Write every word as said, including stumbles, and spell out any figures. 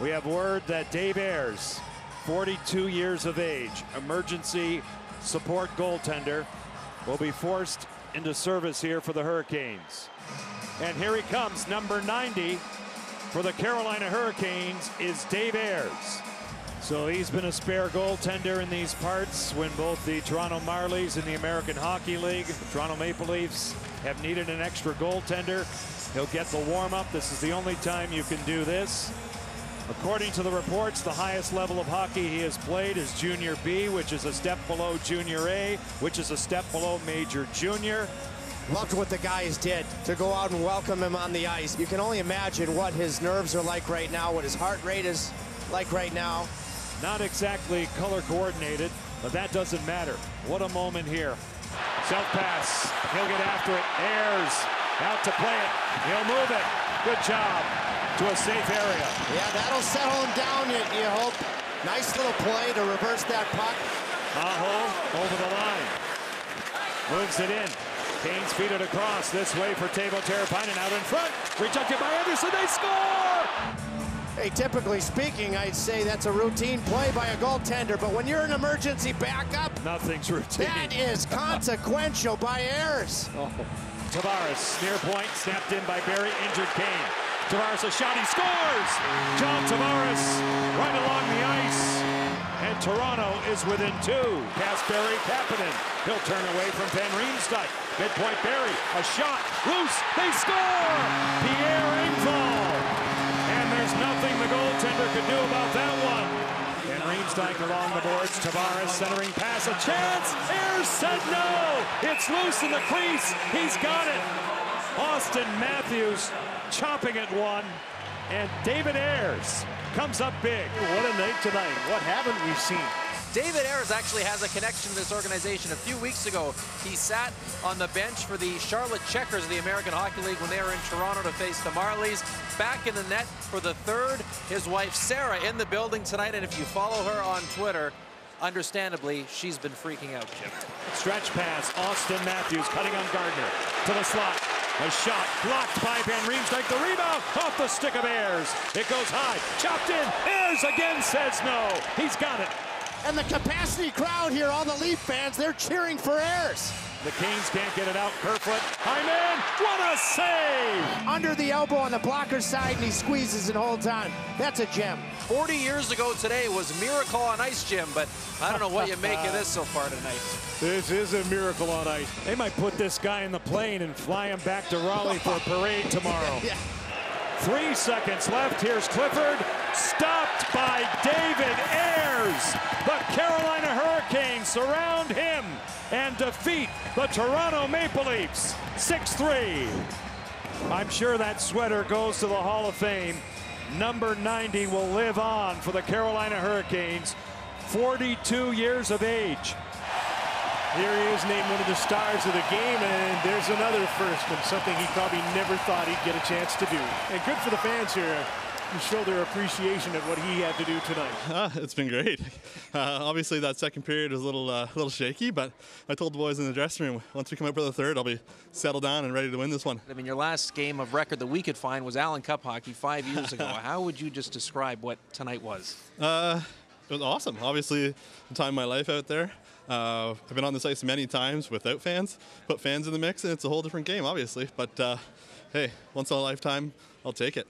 We have word that Dave Ayres, forty-two years of age, emergency support goaltender, will be forced into service here for the Hurricanes. And here he comes, number ninety for the Carolina Hurricanes is Dave Ayres. So he's been a spare goaltender in these parts when both the Toronto Marlies and the American Hockey League, the Toronto Maple Leafs, have needed an extra goaltender. He'll get the warm-up. This is the only time you can do this. According to the reports, the highest level of hockey he has played is Junior B, which is a step below Junior A, which is a step below Major Junior. Loved what the guys did to go out and welcome him on the ice. You can only imagine what his nerves are like right now, what his heart rate is like right now. Not exactly color coordinated, but that doesn't matter. What a moment here. Self-pass, he'll get after it. Ayres out to play it. He'll move it. Good job. To a safe area. Yeah, that'll settle him down, you, you hope. Nice little play to reverse that puck. Aho over the line. Moves it in. Kane's feed it across this way for Teuvo Teräväinen out in front. Rejected by Anderson, they score! Hey, typically speaking, I'd say that's a routine play by a goaltender, but when you're an emergency backup, nothing's routine. That is consequential by Ayres. Oh. Tavares, near point, snapped in by Barry, injured Kane. Tavares a shot, he scores! John Tavares right along the ice. And Toronto is within two. Kasperi Kapanen, he'll turn away from Van Riemsdyk. Midpoint Barry, a shot, loose, they score! Pierre Engvall. And there's nothing the goaltender could do about that one. Van Riemsdyk along the boards, Tavares centering pass, a chance! Ayres said no! It's loose in the crease, he's got it! Austin Matthews chopping at one, and David Ayres comes up big. What a night tonight. What haven't we seen? David Ayres actually has a connection to this organization. A few weeks ago, he sat on the bench for the Charlotte Checkers of the American Hockey League when they were in Toronto to face the Marlies. Back in the net for the third, his wife Sarah in the building tonight, and if you follow her on Twitter, understandably, she's been freaking out, Jim. Stretch pass, Austin Matthews cutting on Gardner to the slot. A shot blocked by Van Riemsdyk. The rebound off the stick of Ayres. It goes high, chopped in. Ayres again says no. He's got it. And the capacity crowd here, all the Leaf fans, they're cheering for Ayres. The Canes can't get it out. Kerfoot, high man, what a save! Under the elbow on the blocker's side, and he squeezes and holds on. That's a gem. forty years ago today was miracle on ice, Jim, but I don't know what you make of this so far tonight. This is a miracle on ice. They might put this guy in the plane and fly him back to Raleigh for a parade tomorrow. Yeah. Three seconds left. Here's Clifford, stopped by David Ayres. The Carolina Hurricanes surround him and defeat the Toronto Maple Leafs six three. I'm sure that sweater goes to the Hall of Fame. Number ninety will live on for the Carolina Hurricanes, forty-two years of age. Here he is, named one of the stars of the game, and there's another first, and something he probably never thought he'd get a chance to do. And good for the fans here to show their appreciation at what he had to do tonight. Uh, it's been great. Uh, obviously, that second period was a little, uh, a little shaky, but I told the boys in the dressing room, once we come up for the third, I'll be settled down and ready to win this one. I mean, your last game of record that we could find was Allen Cup hockey five years ago. How would you just describe what tonight was? Uh, it was awesome. Obviously, the time of my life out there. Uh, I've been on this ice many times without fans. Put fans in the mix, and it's a whole different game, obviously. But uh, hey, once in a lifetime, I'll take it.